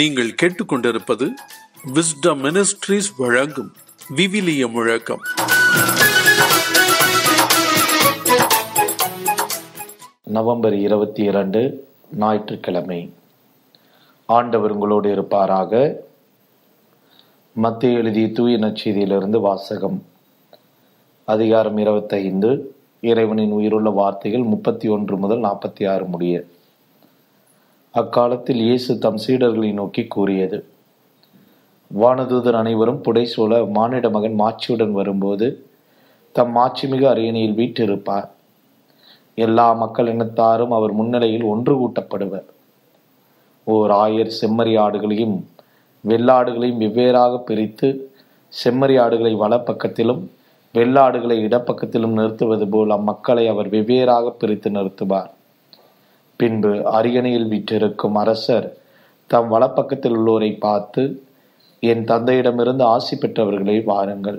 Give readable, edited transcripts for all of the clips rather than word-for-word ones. நீங்கள் கேட்டுக்கொண்டிருப்பது Wisdom Ministries வழங்கும் விவிலிய முழக்கம். நவம்பர் 22 ஞாயிற்றுக்கிழமை. ஆண்டவர் உங்களோடு இருப்பாராக. மத்தேயு எழுதிய தூய நற்செய்தியிலிருந்து வாசகம் அதிகாரம் 25, இறைவனின் உயிருள்ள வார்த்தைகள் 31 முதல் 46 முடிய. அக்காலத்தில் இயேசு தம் சீடர்களை நோக்கி கூறியது: வானதூதர் அனைவரும் புடைசூழ மானிட மகன் மாட்சியுடன் வரும்போது தம் மாட்சிமிகு அரியணையில் வீற்றிருப்பார். எல்லா மக்கள் இனத்தாரும் அவர் முன்னிலையில் ஒன்று கூட்டப்படுவர். ஓர் 1000 செம்மறி ஆடுகளையும் வெள்ளாடுகளையும் வெவ்வேறாக பிரித்து, செம்மறி ஆடுகளை வலப்பக்கத்திலும் வெள்ளாடுகளை இடப்பக்கத்திலும் நிறுத்துவது போல் அம்மக்களை அவர் வெவ்வேறாக பிரித்து நிறுத்துவார். பின்பு அரியணையில் வீற்றிருக்கும் அரசர் தம் வலப்பக்கத்தில் உள்ளோரை பார்த்து, என் தந்தையிடமிருந்து ஆசி பெற்றவர்களை வாருங்கள்,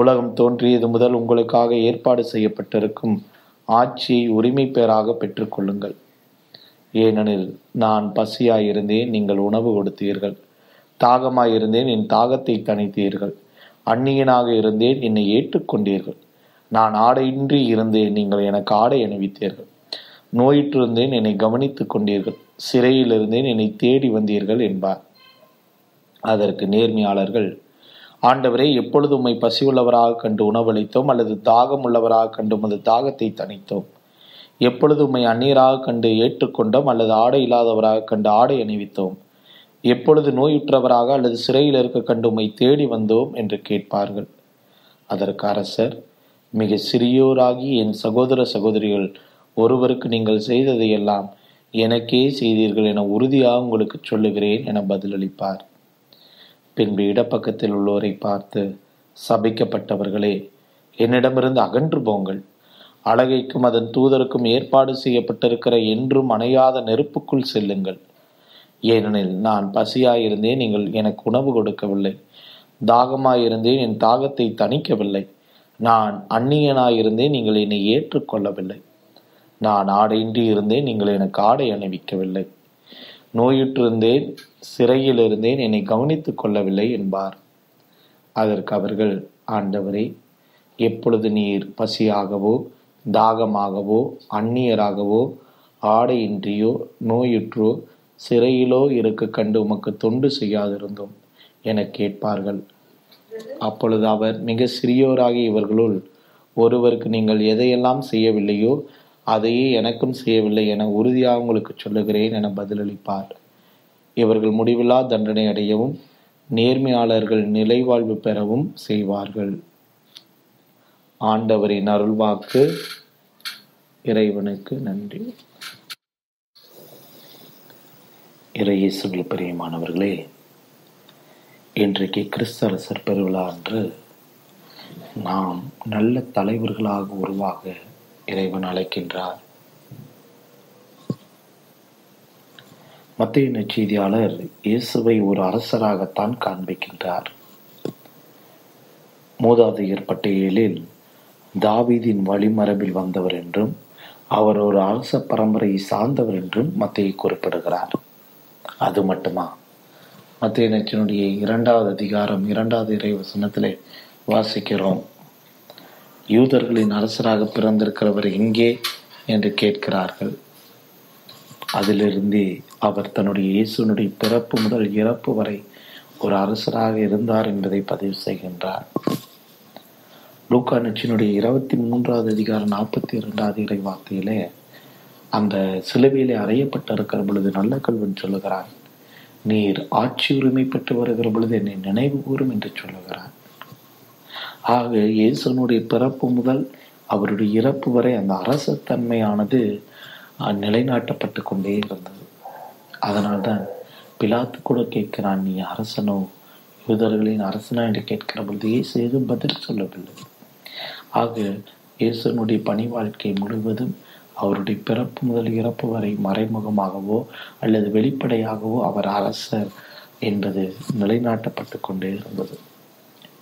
உலகம் தோன்றியது முதல் உங்களுக்காக ஏற்பாடு செய்யப்பட்டிருக்கும் ஆட்சியை உரிமை பெறாக பெற்றுக்கொள்ளுங்கள். ஏனெனில் நான் பசியாயிருந்தேன், நீங்கள் உணவு கொடுத்தீர்கள், தாகமாயிருந்தேன், என் தாகத்தை தணித்தீர்கள், அந்நியனாக இருந்தேன், என்னை ஏற்றுக்கொண்டீர்கள், நான் ஆடையின்றி இருந்தேன், நீங்கள் எனக்கு ஆடை அணிவித்தீர்கள், நோயிற்றிருந்தேன், என்னை கவனித்து கொண்டீர்கள், சிறையில் இருந்தேன், என்னை தேடி வந்தீர்கள் என்பார். அதற்கு நேர்மையாளர்கள், ஆண்டவரே, எப்பொழுது உம்மை பசியுள்ளவராக கண்டு உணவளித்தோம், அல்லது தாகம் உள்ளவராக கண்டு உமது தாகத்தை தணித்தோம்? எப்பொழுது உம்மை அந்நீராக கண்டு ஏற்றுக்கொண்டோம், அல்லது ஆடை இல்லாதவராக கண்டு ஆடை அணிவித்தோம்? எப்பொழுது நோயுற்றவராக அல்லது சிறையில் இருக்க கண்டு உம்மை தேடி வந்தோம் என்று கேட்பார்கள். அதற்கு அரசர், மிக சிறியோராகி என் சகோதர சகோதரிகள் ஒருவருக்கு நீங்கள் செய்ததையெல்லாம் எனக்கே செய்தீர்கள் என உறுதியாக உங்களுக்கு சொல்லுகிறேன் என பதிலளிப்பார். பின்பு இடப்பக்கத்தில் உள்ளோரை பார்த்து, சபிக்கப்பட்டவர்களே, என்னிடமிருந்து அகன்று போங்கள், அழகைக்கும் அதன் தூதருக்கும் ஏற்பாடு செய்யப்பட்டிருக்கிற என்றும் அணையாத நெருப்புக்குள் செல்லுங்கள். ஏனெனில் நான் பசியாயிருந்தேன், நீங்கள் எனக்கு உணவு கொடுக்கவில்லை, தாகமாயிருந்தேன், என் தாகத்தை தணிக்கவில்லை, நான் அந்நியனாயிருந்தேன், நீங்கள் என்னை ஏற்றுக்கொள்ளவில்லை, நான் ஆடையின்றி இருந்தேன், நீங்கள் எனக்கு ஆடை அணிவிக்கவில்லை, நோயுற்றிருந்தேன், சிறையில் இருந்தேன், என்னை கவனித்து கொள்ளவில்லை என்பார். அதற்கு அவர்கள், ஆண்டவரே, எப்பொழுது நீர் பசியாகவோ தாகமாகவோ அந்நியராகவோ ஆடையின்றியோ நோயுற்றோ சிறையிலோ இருக்க கண்டு உமக்கு தொண்டு செய்யாதிருந்தோம் என கேட்பார்கள். அப்பொழுது அவர், மிக சிறியோராகிய இவர்களுள் ஒருவருக்கு நீங்கள் எதையெல்லாம் செய்யவில்லையோ அதையே எனக்கும் செய்யவில்லை என உறுதியாக உங்களுக்கு சொல்லுகிறேன் என பதிலளிப்பார். இவர்கள் முடிவில்லா தண்டனை அடையவும் நேர்மையாளர்கள் நிலைவாழ்வு பெறவும் செய்வார்கள். ஆண்டவரின் அருள்வாக்கு. இறைவனுக்கு நன்றி. இயேசுவில் பிரியமானவர்களே, இன்றைக்கு கிறிஸ்து அரசர் பெருவிழா அன்று நாம் நல்ல தலைவர்களாக உருவாக இறைவன் அழைக்கின்றார். மத்தேயு நற்செய்தியாளர் இயேசுவை ஒரு அரசராகத்தான் காண்பிக்கின்றார். மூதாதையர் பட்டியலில் தாவீதின் வழிமரபில் வந்தவர் என்றும் அவர் ஒரு அரச பரம்பரையை சார்ந்தவர் என்றும் மத்தேயு குறிப்பிடுகிறார். அது மட்டுமா? மத்தேயு நற்செய்தியினுடைய 2ஆம் அதிகாரம் 2ஆம் இறைவசனத்திலே வாசிக்கிறோம், யூதர்களின் அரசராக பிறந்திருக்கிறவர் எங்கே என்று கேட்கிறார்கள். அதிலிருந்து அவர் தன்னுடைய இயேசுனுடைய பிறப்பு முதல் இறப்பு வரை ஒரு அரசராக இருந்தார் என்பதை பதிவு செய்கின்றார். லூக்கா நச்சினுடைய 23ஆம் அதிகாரம் 42ஆவது இறை வார்த்தையிலே, அந்த சிலுவையிலே அறையப்பட்டிருக்கிற பொழுது நல்ல கல்வன் சொல்லுகிறார், நீர் ஆட்சி உரிமை பெற்று வருகிற பொழுது என்னை நினைவு கூறும் என்று சொல்லுகிறார். ஆக இயேசுனுடைய பிறப்பு முதல் அவருடைய இறப்பு வரை அந்த அரசத்தன்மையானது நிலைநாட்டப்பட்டு கொண்டே இருந்தது. அதனால்தான் பிலாத்து கூட கேட்கிறான், நீ அரசனோ, யூதர்களின் அரசனா என்று கேட்கிற பொழுது இயேசு எதுவும் பதில் சொல்லவில்லை. ஆக இயேசுனுடைய பணி வாழ்க்கை முழுவதும் அவருடைய பிறப்பு முதல் இறப்பு வரை மறைமுகமாகவோ அல்லது வெளிப்படையாகவோ அவர் அரசர் என்பது நிலைநாட்டப்பட்டு கொண்டே இருந்தது.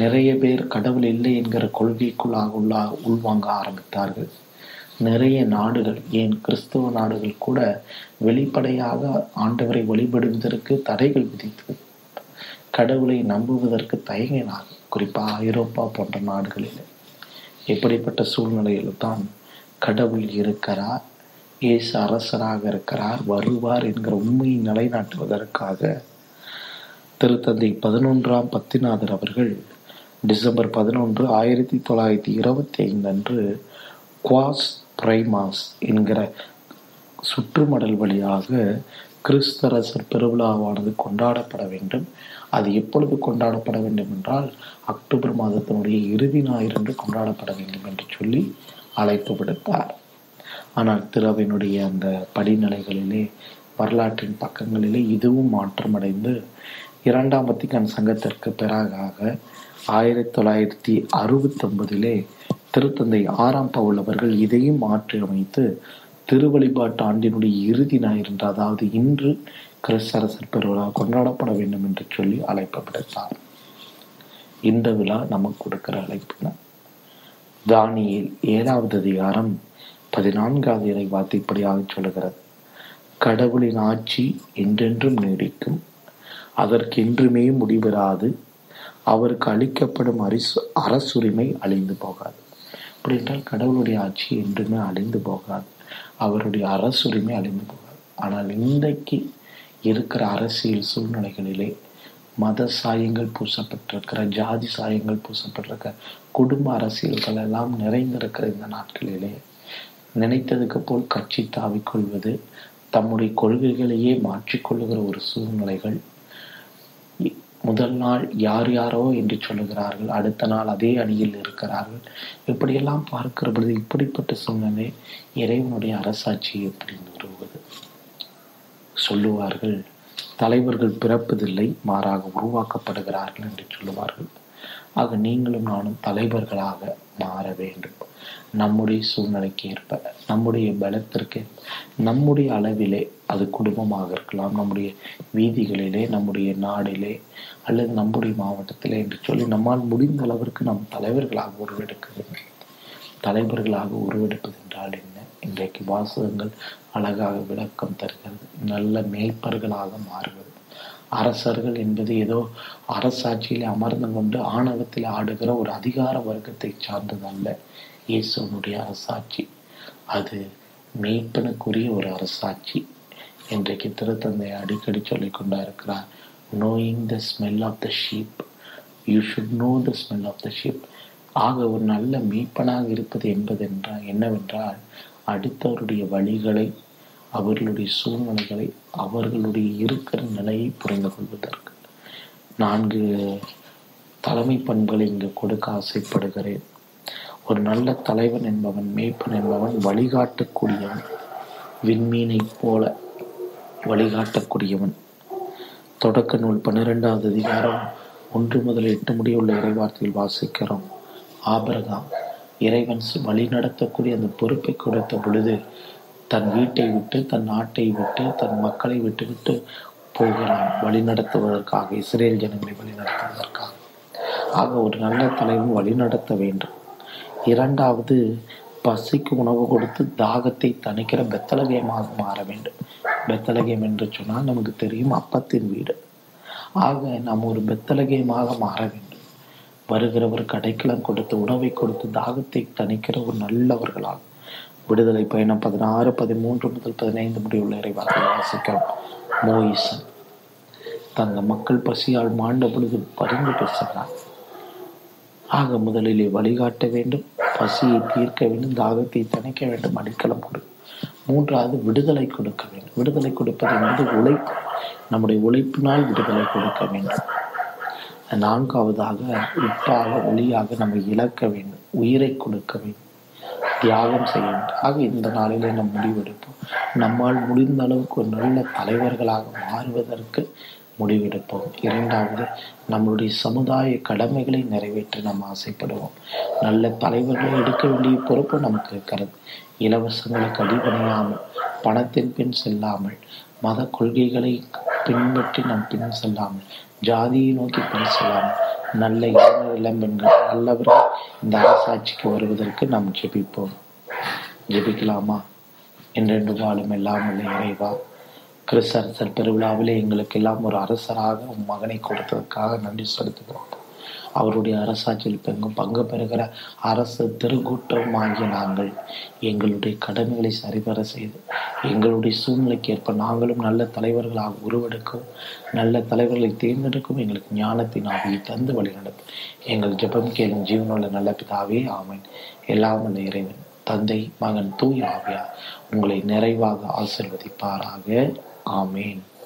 நிறைய பேர் கடவுள் இல்லை என்கிற கொள்கைக்குள்ளாக உள்வாங்க ஆரம்பித்தார்கள். நிறைய நாடுகள், ஏன் கிறிஸ்தவ நாடுகள் கூட வெளிப்படையாக ஆண்டவரை வழிபடுவதற்கு தடைகள் விதித்தது. கடவுளை நம்புவதற்கு தயங்கினார், குறிப்பாக ஐரோப்பா போன்ற நாடுகளில். இப்படிப்பட்ட சூழ்நிலையில் தான் கடவுள் இருக்கிறார், இயேசு அரசராக இருக்கிறார், வருவார் என்கிற உண்மையை நிலைநாட்டுவதற்காக திருத்தந்தை 11ஆம் பத்திநாதர் அவர்கள் டிசம்பர் 11, 1925 அன்று குவாஸ் பிரைமாஸ் என்கிற சுற்றுமடல் வழியாக கிறிஸ்து அரசர் பெருவிழாவானது கொண்டாடப்பட வேண்டும். அது எப்பொழுது கொண்டாடப்பட வேண்டும் என்றால் அக்டோபர் மாதத்தினுடைய இறுதி ஞாயிறன்று கொண்டாடப்பட வேண்டும் என்று சொல்லி அழைப்பு விடுத்தார். ஆனால் திருவையினுடைய அந்த படிநிலைகளிலே, வரலாற்றின் பக்கங்களிலே இதுவும் மாற்றமடைந்து 2ஆம் வத்திக்கான் சங்கத்திற்கு பிறகாக 1969 திருத்தந்தை 6ஆம் பவுல் அவர்கள் இதையும் மாற்றி அமைத்து திருவழிபாட்டு ஆண்டினுடைய இறுதி ஞாயிறன்று, அதாவது இன்று, கிறிஸ்து அரசர் பெருவிழா கொண்டாடப்பட வேண்டும் என்று சொல்லி அழைப்பு விடுத்தார். இந்த விழா நமக்கு கொடுக்கிற அழைப்பு. தானியேல் 7ஆம் அதிகாரம் 14வது இறை வார்த்தைப்படியாக சொல்கிறது, கடவுளின் ஆட்சி என்றென்றும் நீடிக்கும், அதற்கு என்றுமே முடிவராது, அவருக்கு அளிக்கப்படும் அரசுரிமை அழிந்து போகாது. அப்படி என்றால் கடவுளுடைய ஆட்சி என்றுமே அழிந்து போகாது, அவருடைய அரசுரிமை அழிந்து போகாது. ஆனால் இன்றைக்கு இருக்கிற அரசியல் சூழ்நிலைகளிலே மத சாயங்கள் பூசப்பட்டிருக்கிற, ஜாதி சாயங்கள் பூசப்பட்டிருக்கிற, குடும்ப அரசியல்கள் எல்லாம் நிறைந்திருக்கிற இந்த நாட்களிலே நினைத்ததுக்கு போல் கட்சி தாவிக்கொள்வது, தம்முடைய கொள்கைகளையே மாற்றிக்கொள்ளுகிற ஒரு சூழ்நிலைகள். முதல் நாள் யார் யாரோ என்று சொல்லுகிறார்கள், அடுத்த நாள் அதே அணியில் இருக்கிறார்கள். இப்படியெல்லாம் பார்க்கிற பொழுது இப்படிப்பட்ட சூழ்நிலை இறைவனுடைய அரசாட்சி எப்படி நிறுவுவது? சொல்லுவார்கள், தலைவர்கள் பிறப்பதில்லை, மாறாக உருவாக்கப்படுகிறார்கள் என்று சொல்லுவார்கள். ஆக நீங்களும் நானும் தலைவர்களாக மாற வேண்டும். நம்முடைய சூழ்நிலைக்கு ஏற்ப, நம்முடைய பலத்திற்கு, நம்முடைய அளவிலே, அது குடும்பமாக இருக்கலாம், நம்முடைய வீதிகளிலே, நம்முடைய நாடிலே, அல்லது நம்முடைய மாவட்டத்திலே என்று சொல்லி நம்மால் முடிந்த அளவிற்கு நாம் தலைவர்களாக உருவெடுக்கிறது. தலைவர்களாக உருவெடுப்பது என்றால் என்ன? இன்றைக்கு வாசகங்கள் அழகாக விளக்கம் தருகிறது. நல்ல மேய்ப்பர்களாக மாறுவது. அரசர்கள் என்பது ஏதோ அரசாட்சியிலே அமர்ந்து கொண்டு ஆணவத்தில் ஆடுகிற ஒரு அதிகார வர்க்கத்தை சார்ந்ததல்ல. இயேசுனுடைய அரசாட்சி அது மெய்ப்பனுக்குரிய ஒரு அரசாட்சி. இன்றைக்கு திருத்தந்தை அடிக்கடி சொல்லிக் கொண்டிருக்கிறார், knowing the smell of the sheep, you should know the smell of the sheep. ஆக ஒரு நல்ல மெய்ப்பனாக இருப்பது என்னவென்றால் அடுத்தவருடைய வழிகளை, அவர்களுடைய சூழ்நிலைகளை, அவர்களுடைய இருக்கிற நிலையை புரிந்து கொள்வதற்கு 4 தலைமை பண்புகளை இங்கு கொடுக்க ஆசைப்படுகிறேன். ஒரு நல்ல தலைவன் என்பவன், மேய்ப்பன் என்பவன் வழிகாட்டக்கூடியவன், விண்மீனை போல வழிகாட்டக்கூடியவன். தொடக்க நூல் 12ஆம் அதிகாரம் 1 முதல் 8 முடியுள்ள இறைவார்த்தையில் வாசிக்கிறோம், ஆபிரகாம் இறைவன் வழி நடத்தக்கூடிய அந்த பொறுப்பை கொடுத்த பொழுது தன் வீட்டை விட்டு, தன் நாட்டை விட்டு, தன் மக்களை விட்டுவிட்டு போகிறான், வழி நடத்துவதற்காக, இஸ்ரேல் ஜனங்களை வழி நடத்துவதற்காக. ஆக ஒரு நல்ல தலைவன் வழி நடத்த வேண்டும். 2வது பசிக்கு உணவு கொடுத்து தாகத்தை தணிக்கிற பெத்தலகேமாக மாற வேண்டும். பெத்தலகேம் என்று சொன்னால் நமக்கு தெரியும், அப்பத்தின் வீடு. ஆக நாம் ஒரு பெத்தலகேமாக மாற வேண்டும். வருகிறவர் கடைக்கலம் கொடுத்து, உணவை கொடுத்து தாகத்தை தணிக்கிற ஒரு நல்லவர்களால். விடுதலை பயணம் 16, 13 முதல் 15 முடிவுள்ள இறைவார்த்தை வாசிக்கிறோம், மோயிசன் தங்க மக்கள் பசியால் மாண்ட பொழுது பரிந்து பேசுகிறார். ஆக முதலிலே வழிகாட்ட வேண்டும், பசியை தீர்க்க வேண்டும், தாகத்தை தணிக்க வேண்டும், அடிக்கலம் கொடு. 3வது விடுதலை கொடுக்க வேண்டும். விடுதலை கொடுப்பது என்பது உழைப்பு, நம்முடைய உழைப்பினால் விடுதலை கொடுக்க வேண்டும். 4வதாக உற்றாக ஒளியாக நம்ம இழக்க வேண்டும், உயிரை கொடுக்க வேண்டும். தியாகம் செய்ய வேண்டும். ஆக இந்த நாளிலே நம் முடிவெடுப்போம். நம்மால் முடிந்த அளவுக்கு ஒரு நல்ல தலைவர்களாக மாறுவதற்கு முடிவெடுப்போம். இரண்டாவது, நம்மளுடைய சமுதாய கடமைகளை நிறைவேற்ற நாம் ஆசைப்படுவோம். நல்ல தலைவர்களை எடுக்க வேண்டிய பொறுப்பு நமக்கு இருக்கிறது. இலவசங்களுக்கு அடிபணியாமல், பணத்தின் பின் செல்லாமல், மத கொள்கைகளை பின்பற்றி நாம் பின் செல்லாமல், ஜாதியை நோக்கி பின் செல்லாமல், நல்ல இளைஞர் இளம்பெண்கள் நல்லவர்கள் இந்த அரசாட்சிக்கு வருவதற்கு நாம் ஜெபிப்போம். ஜெபிக்கலாமா? என்றென்று வாழும் எல்லாம் இல்லை இறைவா, கிறிஸ்து அரசர் பெருவிழாவிலே எங்களுக்கு எல்லாம் ஒரு அரசராக உன் மகனை கொடுத்ததற்காக நன்றி செலுத்துகிறோம். அவருடைய அரசாட்சியில் பெங்கும் பங்கு பெறுகிற அரசு திருக்கூட்டம் ஆகிய நாங்கள் எங்களுடைய கடமைகளை சரிவர செய்து எங்களுடைய சூழ்நிலைக்கு ஏற்ப நாங்களும் நல்ல தலைவர்களாக உருவெடுக்கும், நல்ல தலைவர்களை தேர்ந்தெடுக்கும் எங்களுக்கு ஞானத்தின் ஆவியை தந்து வழிநடத்தும். எங்கள் ஜெபம் கேளும் ஜீவனுள்ள நல்ல பிதாவே, ஆமேன். எல்லாம் அந்த இறைவன் தந்தை, மகன், தூய் ஆவியார் உங்களை நிறைவாக ஆசீர்வதிப்பாராக. ஆமேன்.